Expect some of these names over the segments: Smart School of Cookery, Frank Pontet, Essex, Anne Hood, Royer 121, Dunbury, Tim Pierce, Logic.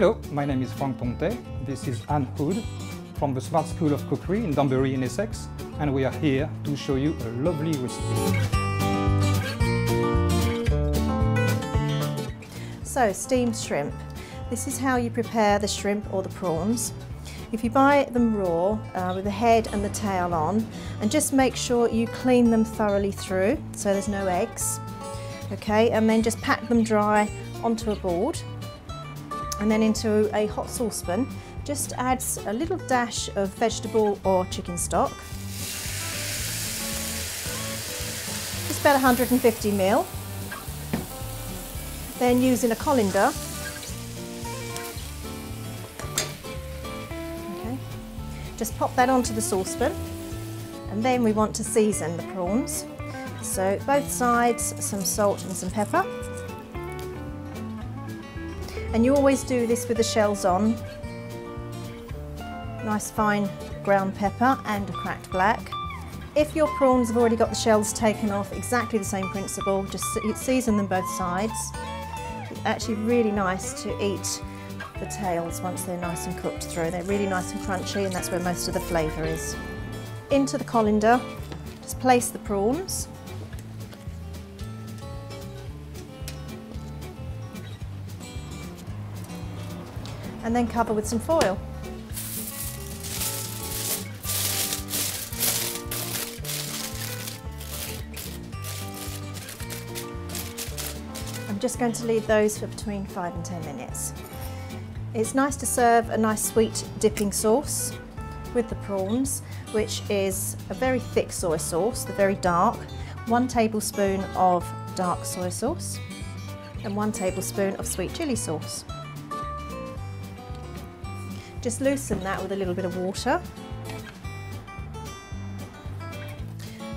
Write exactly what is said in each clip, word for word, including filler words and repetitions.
Hello, my name is Frank Pontet. This is Anne Hood from the Smart School of Cookery in Dunbury in Essex, and we are here to show you a lovely recipe. So, steamed shrimp. This is how you prepare the shrimp or the prawns. If you buy them raw, uh, with the head and the tail on, and just make sure you clean them thoroughly through so there's no eggs, okay, and then just pat them dry onto a board. And then into a hot saucepan, just add a little dash of vegetable or chicken stock. Just about one hundred and fifty mils. Then using a colander, okay, just pop that onto the saucepan, and then we want to season the prawns. So both sides, some salt and some pepper. And you always do this with the shells on. Nice fine ground pepper and a cracked black. If your prawns have already got the shells taken off, exactly the same principle, just season them both sides. It's actually really nice to eat the tails once they're nice and cooked through. They're really nice and crunchy, and that's where most of the flavour is. Into the colander, just place the prawns. And then cover with some foil. I'm just going to leave those for between five and ten minutes. It's nice to serve a nice sweet dipping sauce with the prawns, which is a very thick soy sauce, the very dark, one tablespoon of dark soy sauce and one tablespoon of sweet chilli sauce. Just loosen that with a little bit of water.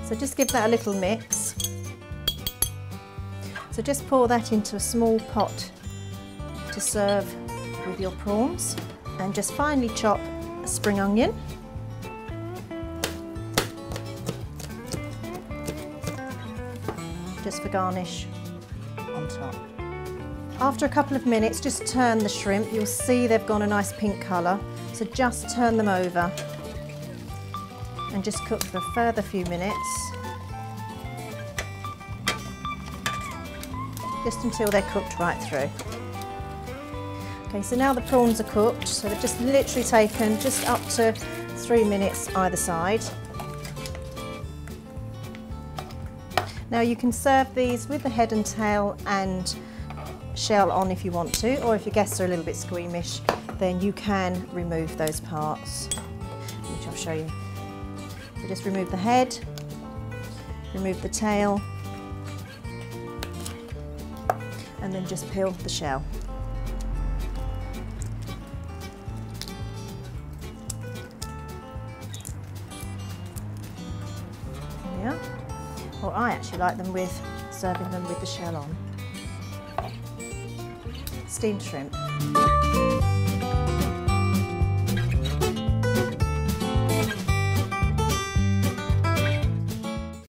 So just give that a little mix. So just pour that into a small pot to serve with your prawns, and just finely chop a spring onion. Just for garnish on top. After a couple of minutes, just turn the shrimp. You'll see they've gone a nice pink colour, so just turn them over and just cook for a further few minutes, just until they're cooked right through. Okay, so now the prawns are cooked, so they've just literally taken just up to three minutes either side. Now you can serve these with the head and tail and shell on if you want to, or if your guests are a little bit squeamish, then you can remove those parts, which I'll show you. So just remove the head, remove the tail, and then just peel the shell. Yeah. Or I actually like them with serving them with the shell on. Steamed shrimp.